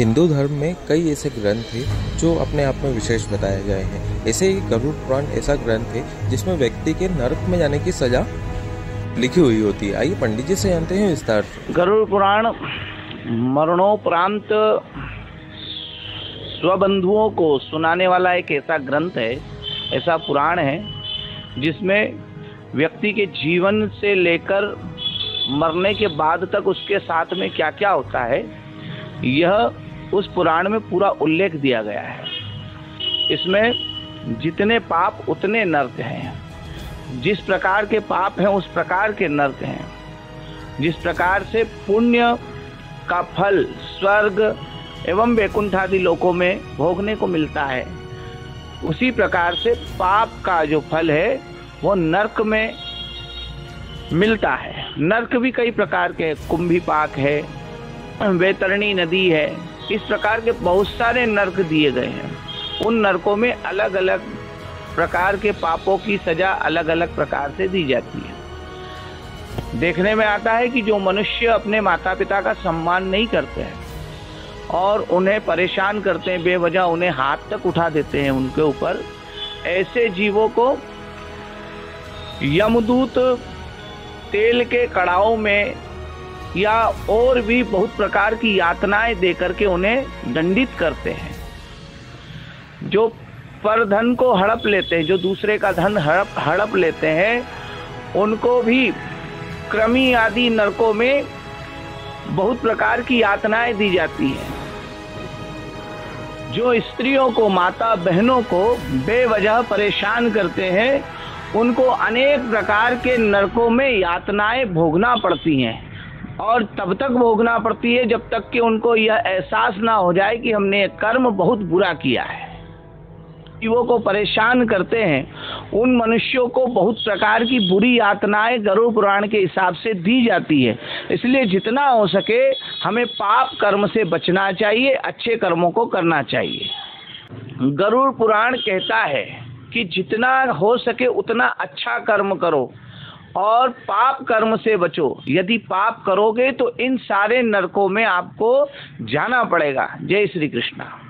हिंदू धर्म में कई ऐसे ग्रंथ हैं जो अपने आप में विशेष बताए गए हैं। ऐसे ही गरुड़ पुराण ऐसा ग्रंथ है जिसमें व्यक्ति के नरक में जाने की सजा लिखी हुई होती है। आइए पंडित जी से जानते हैं विस्तार। गरुड़ पुराण मरणोपरांत स्वबंधुओं को सुनाने वाला एक ऐसा ग्रंथ है, ऐसा पुराण है जिसमें व्यक्ति के जीवन से लेकर मरने के बाद तक उसके साथ में क्या क्या होता है यह उस पुराण में पूरा उल्लेख दिया गया है। इसमें जितने पाप उतने नर्क हैं, जिस प्रकार के पाप हैं उस प्रकार के नर्क हैं, जिस प्रकार से पुण्य का फल स्वर्ग एवं वैकुंठ आदि लोकों में भोगने को मिलता है, उसी प्रकार से पाप का जो फल है वो नर्क में मिलता है। नर्क भी कई प्रकार के, कुंभी पाक है, वैतरणी नदी है, इस प्रकार के बहुत सारे नर्क दिए गए हैं। उन नरकों में अलग अलग प्रकार के पापों की सजा अलग अलग प्रकार से दी जाती है। देखने में आता है कि जो मनुष्य अपने माता पिता का सम्मान नहीं करते हैं और उन्हें परेशान करते हैं, बेवजह उन्हें हाथ तक उठा देते हैं उनके ऊपर, ऐसे जीवों को यमदूत तेल के कड़ाओं में या और भी बहुत प्रकार की यातनाएं देकर के उन्हें दंडित करते हैं। जो पर धन को हड़प लेते हैं, जो दूसरे का धन हड़प लेते हैं, उनको भी क्रमी आदि नरकों में बहुत प्रकार की यातनाएं दी जाती हैं। जो स्त्रियों को, माता बहनों को बेवजह परेशान करते हैं, उनको अनेक प्रकार के नरकों में यातनाएं भोगना पड़ती हैं और तब तक भोगना पड़ती है जब तक कि उनको यह एहसास ना हो जाए कि हमने कर्म बहुत बुरा किया है। जीवों को परेशान करते हैं, उन मनुष्यों को बहुत प्रकार की बुरी यातनाएं गरुड़ पुराण के हिसाब से दी जाती है। इसलिए जितना हो सके हमें पाप कर्म से बचना चाहिए, अच्छे कर्मों को करना चाहिए। गरुड़ पुराण कहता है कि जितना हो सके उतना अच्छा कर्म करो और पाप कर्म से बचो। यदि पाप करोगे तो इन सारे नरकों में आपको जाना पड़ेगा। जय श्री कृष्णा।